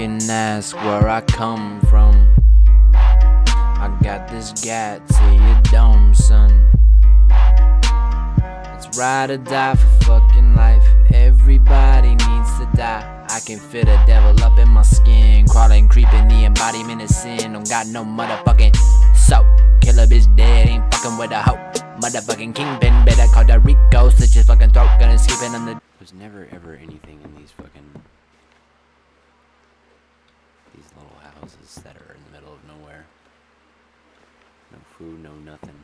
fucking ask where I come from. I got this guy to your dome, son. It's ride or die for fucking life. Everybody needs to die. I can feel the devil up in my skin, crawling, creeping, the embodiment of sin. Don't got no motherfucking soul. Killer bitch dead, ain't fucking with a hoe. Motherfucking kingpin, better call the Rico. Slit your fucking throat, gonna skip it on the. There's never ever anything in these fucking little houses that are in the middle of nowhere. No food, no nothing.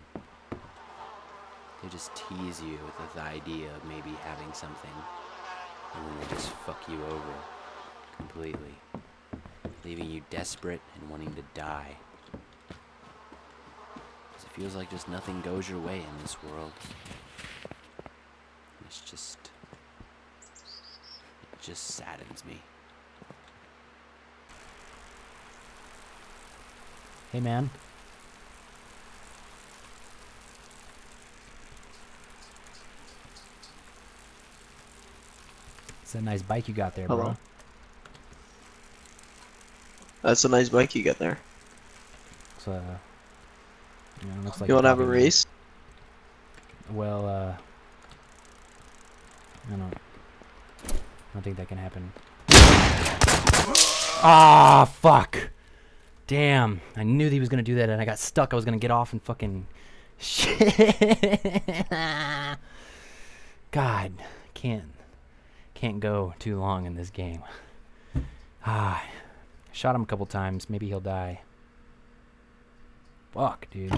They just tease you with the idea of maybe having something, and then they just fuck you over completely, leaving you desperate and wanting to die. Because it feels like just nothing goes your way in this world. It's just, it just saddens me. Hey, man. It's a nice bike you got there, bro. Hello. That's a nice bike you got there. It's, you know, looks like you wanna have a race? Well, I don't think that can happen. Ah, oh, fuck! Damn, I knew that he was gonna do that, and I got stuck. I was gonna get off and fucking shit. God, can't go too long in this game. Ah, shot him a couple times. Maybe he'll die. Fuck, dude.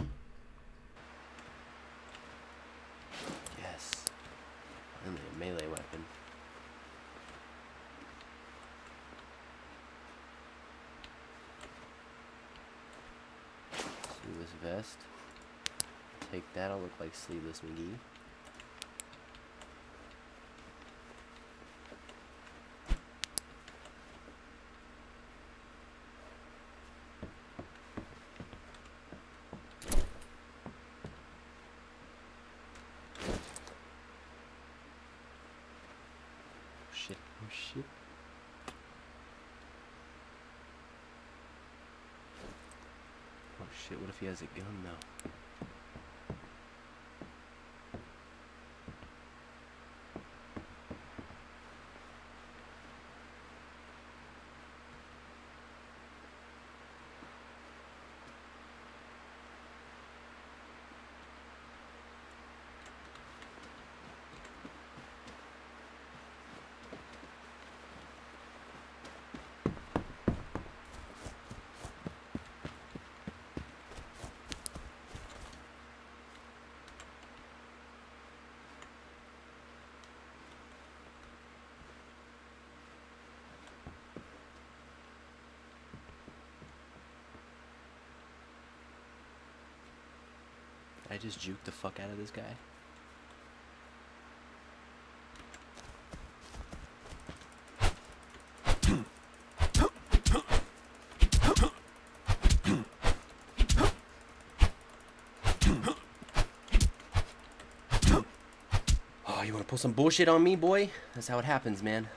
Yes. Only a melee weapon. Sleeveless vest. Take that. I'll look like Sleeveless McGee. Shit. Oh shit, what if he has a gun though? I just juked the fuck out of this guy. Oh, you wanna pull some bullshit on me, boy? That's how it happens, man.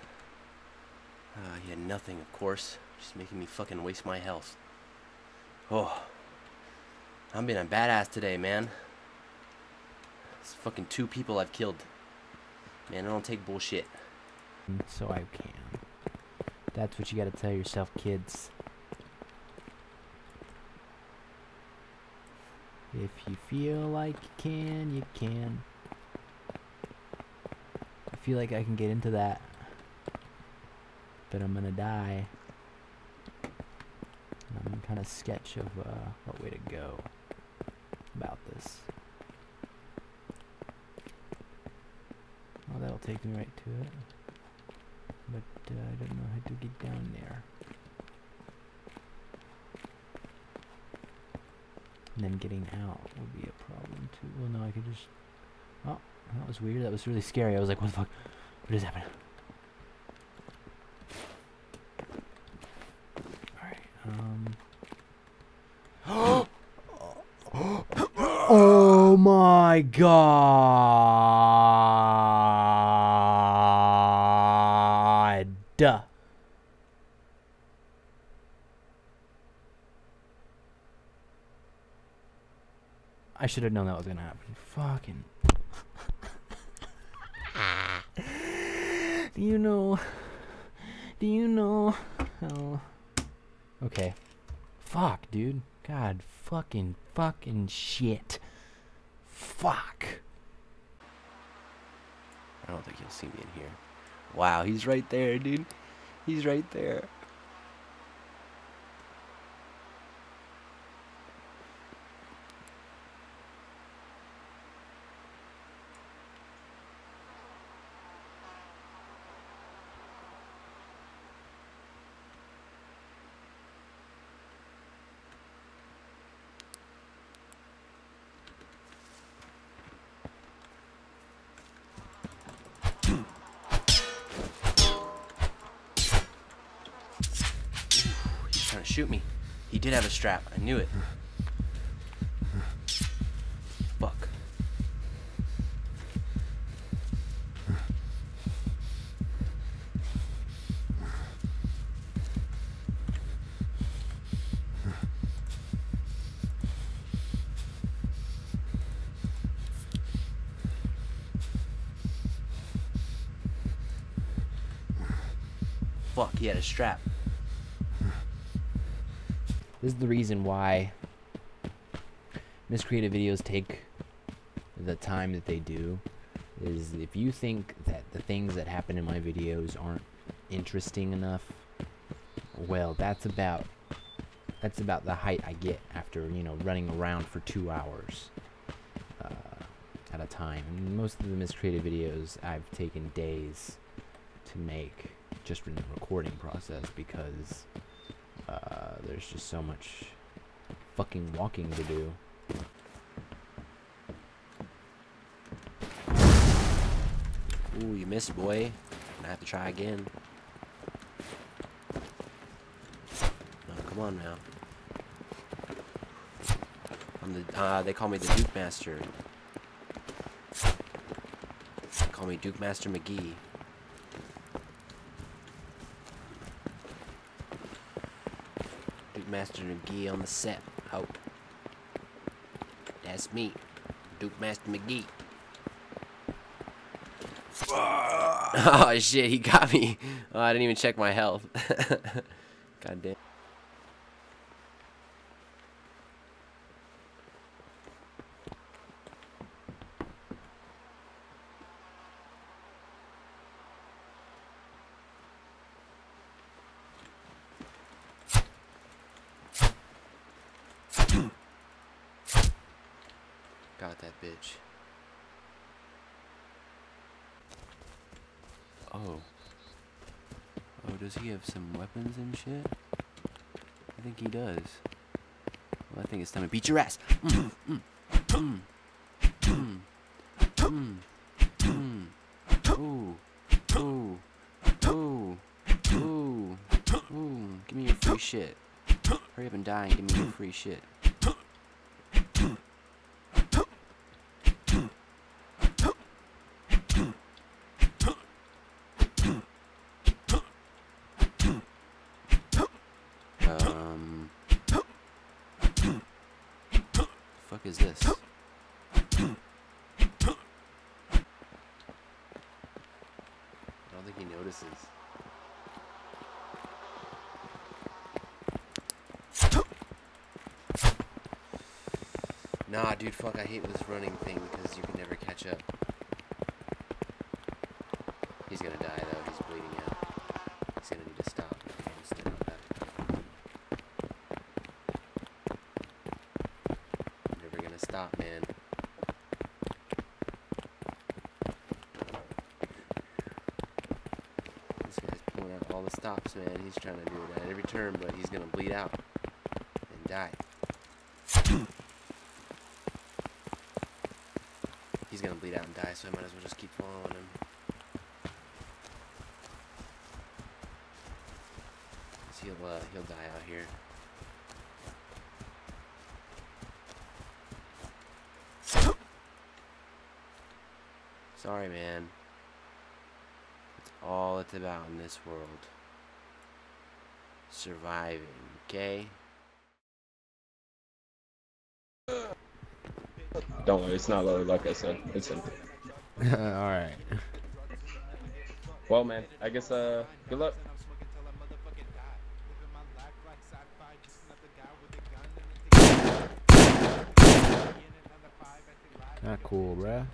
He had nothing, of course. Just making me fucking waste my health. Oh. I'm being a badass today, man. It's fucking 2 people I've killed. Man, I don't take bullshit. So I can. That's what you gotta tell yourself, kids. If you feel like you can, you can. I feel like I can get into that. But I'm gonna die. I'm kinda sketch of what way to go about this. Well, that'll take me right to it, but I don't know how to get down there. And then getting out would be a problem too. Well, no, I could just... Oh, that was weird. That was really scary. I was like, what the fuck? What is happening? Alright, Oh my God! I should have known that was gonna happen. Fucking. Do you know how? Okay. Fuck, dude. God, fucking shit. Fuck. I don't think you'll see me in here. Wow, he's right there, dude. He's right there. Shoot me. He did have a strap. I knew it. Fuck. Fuck, he had a strap. This is the reason why Miscreated videos take the time that they do, is if you think that the things that happen in my videos aren't interesting enough, well, that's about the height I get after, you know, running around for 2 hours at a time. And most of the Miscreated videos I've taken days to make just in the recording process, because there's just so much fucking walking to do. Ooh, you missed, boy. Gonna have to try again. Oh, come on now. I'm the they call me the Duke Master. They call me Duke Master McGee. Master McGee on the set. Oh, that's me, Duke Master McGee. Oh shit, he got me. Oh, I didn't even check my health. God damn. Got that bitch. Oh. Oh, does he have some weapons and shit? I think he does. Well, I think it's time to beat your ass. Ooh. Ooh. Ooh. Ooh. Ooh. Give me your free shit. Hurry up and die and give me your free shit. Fuck is this? I don't think he notices. Nah, dude, fuck, I hate this running thing because you can never catch up. He's gonna die though, he's bleeding out. He's gonna need to stop. Stop, man. This guy's pulling out all the stops, man. He's trying to do it at every turn, but he's gonna bleed out and die. He's gonna bleed out and die, so I might as well just keep following him. So he'll die out here. Sorry, man. That's all it's about in this world. Surviving, okay? Don't worry, it's not loaded like I said. It's empty. Alright. Well, man, I guess, good luck. Not cool, bruh.